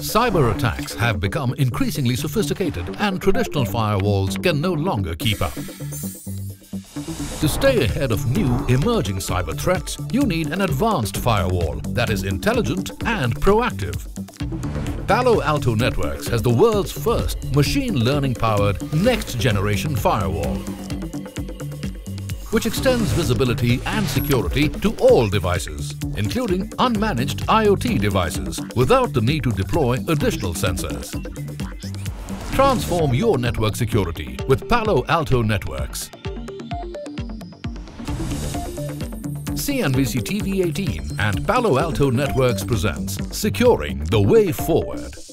Cyber attacks have become increasingly sophisticated and traditional firewalls can no longer keep up. To stay ahead of new emerging cyber threats, you need an advanced firewall that is intelligent and proactive. Palo Alto Networks has the world's first machine learning-powered next-generation firewall, which extends visibility and security to all devices, including unmanaged IoT devices, without the need to deploy additional sensors. Transform your network security with Palo Alto Networks. CNBC TV18 and Palo Alto Networks presents Securing the Way Forward.